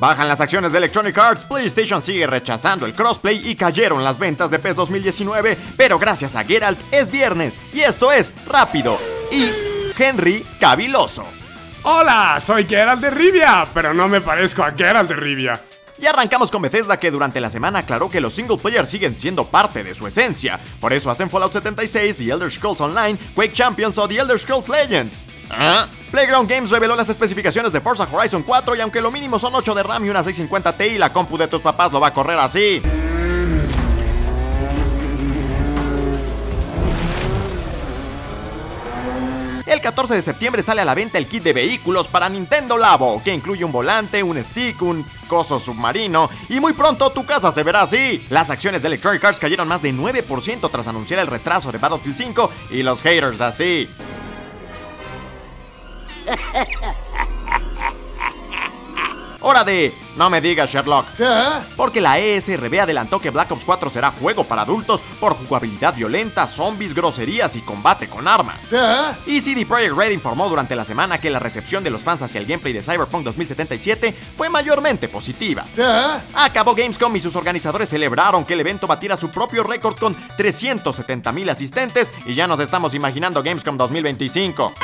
Bajan las acciones de Electronic Arts, PlayStation sigue rechazando el crossplay y cayeron las ventas de PES 2019, pero gracias a Geralt es viernes y esto es Rápido y Henry Caviloso. Hola, soy Geralt de Rivia, pero no me parezco a Geralt de Rivia. Y arrancamos con Bethesda, que durante la semana aclaró que los single player siguen siendo parte de su esencia. Por eso hacen Fallout 76, The Elder Scrolls Online, Quake Champions o The Elder Scrolls Legends. ¿Ah? Playground Games reveló las especificaciones de Forza Horizon 4 y aunque lo mínimo son 8 de RAM y una 650 Ti, la compu de tus papás lo va a correr así. El 14 de septiembre sale a la venta el kit de vehículos para Nintendo Labo, que incluye un volante, un stick, un coso submarino y muy pronto tu casa se verá así. Las acciones de Electronic Arts cayeron más de 9% tras anunciar el retraso de Battlefield 5 y los haters así. Hora de... no me digas, Sherlock. ¿Qué? Porque la ESRB adelantó que Black Ops 4 será juego para adultos por jugabilidad violenta, zombies, groserías y combate con armas. ¿Qué? Y CD Projekt Red informó durante la semana que la recepción de los fans hacia el gameplay de Cyberpunk 2077 fue mayormente positiva. ¿Qué? Acabó Gamescom y sus organizadores celebraron que el evento batiera su propio récord con 370,000 asistentes y ya nos estamos imaginando Gamescom 2025.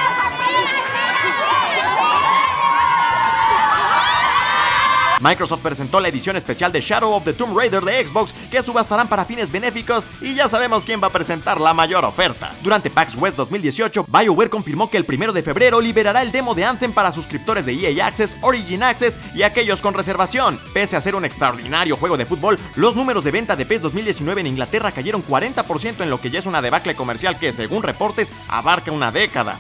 Microsoft presentó la edición especial de Shadow of the Tomb Raider de Xbox, que subastarán para fines benéficos y ya sabemos quién va a presentar la mayor oferta. Durante PAX West 2018, BioWare confirmó que el 1 de febrero liberará el demo de Anthem para suscriptores de EA Access, Origin Access y aquellos con reservación. Pese a ser un extraordinario juego de fútbol, los números de venta de PES 2019 en Inglaterra cayeron 40% en lo que ya es una debacle comercial que, según reportes, abarca una década.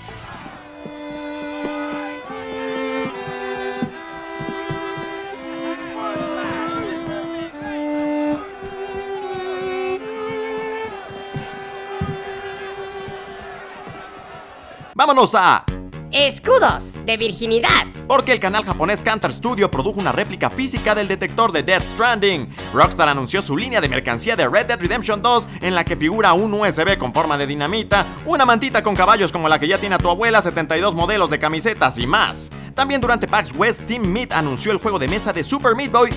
¡Vámonos a... escudos de virginidad! Porque el canal japonés Cantar Studio produjo una réplica física del detector de Death Stranding. Rockstar anunció su línea de mercancía de Red Dead Redemption 2, en la que figura un USB con forma de dinamita, una mantita con caballos como la que ya tiene a tu abuela, 72 modelos de camisetas y más. También durante PAX West, Team Meat anunció el juego de mesa de Super Meat Boy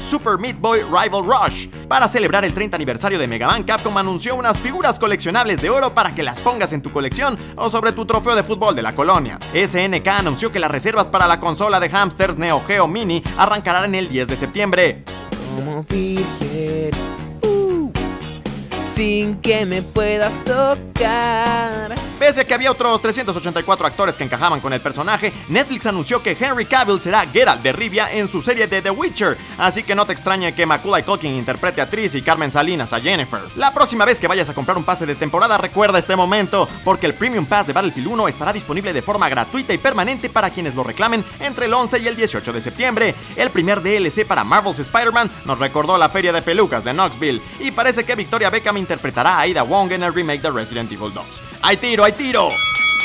Rival Rush. Para celebrar el 30 aniversario de Mega Man, Capcom anunció unas figuras coleccionables de oro para que las pongas en tu colección o sobre tu trofeo de fútbol de la colonia. SNK anunció que las reservas para la consola de hamsters Neo Geo Mini arrancarán el 10 de septiembre. Como virgen, sin que me puedas tocar. Pese a que había otros 384 actores que encajaban con el personaje, Netflix anunció que Henry Cavill será Geralt de Rivia en su serie de The Witcher, así que no te extrañe que Macaulay Culkin interprete a Triss y Carmen Salinas a Jennifer. La próxima vez que vayas a comprar un pase de temporada, recuerda este momento, porque el Premium Pass de Battlefield 1 estará disponible de forma gratuita y permanente para quienes lo reclamen entre el 11 y el 18 de septiembre. El primer DLC para Marvel's Spider-Man nos recordó la feria de pelucas de Knoxville, y parece que Victoria Beckham interpretará a Ada Wong en el remake de Resident Evil 2. ¡Hay tiro, hay tiro!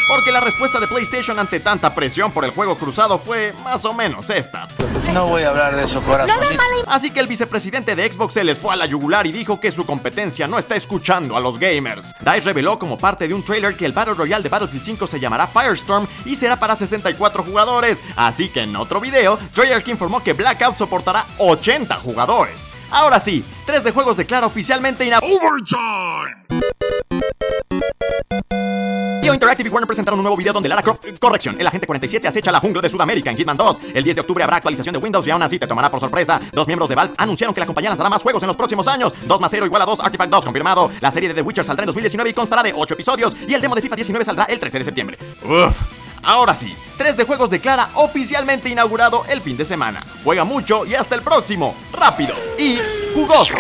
Porque la respuesta de PlayStation ante tanta presión por el juego cruzado fue más o menos esta. No voy a hablar de eso, corazoncito. Así que el vicepresidente de Xbox se les fue a la yugular y dijo que su competencia no está escuchando a los gamers. DICE reveló como parte de un trailer que el Battle Royale de Battlefield 5 se llamará Firestorm y será para 64 jugadores. Así que en otro video, Treyarch informó que Blackout soportará 80 jugadores. Ahora sí, 3D Juegos declara oficialmente Overtime. EA Interactive y Warner presentaron un nuevo video donde Lara Croft, corrección, el agente 47 acecha la jungla de Sudamérica en Hitman 2. El 10 de octubre habrá actualización de Windows y aún así te tomará por sorpresa. Dos miembros de Valve anunciaron que la compañía lanzará más juegos en los próximos años. 2 + 0 = 2, Artifact 2 confirmado. La serie de The Witcher saldrá en 2019 y constará de 8 episodios. Y el demo de FIFA 19 saldrá el 13 de septiembre. Uff. Ahora sí, 3D Juegos declara oficialmente inaugurado el fin de semana. Juega mucho y hasta el próximo. Rápido y jugoso.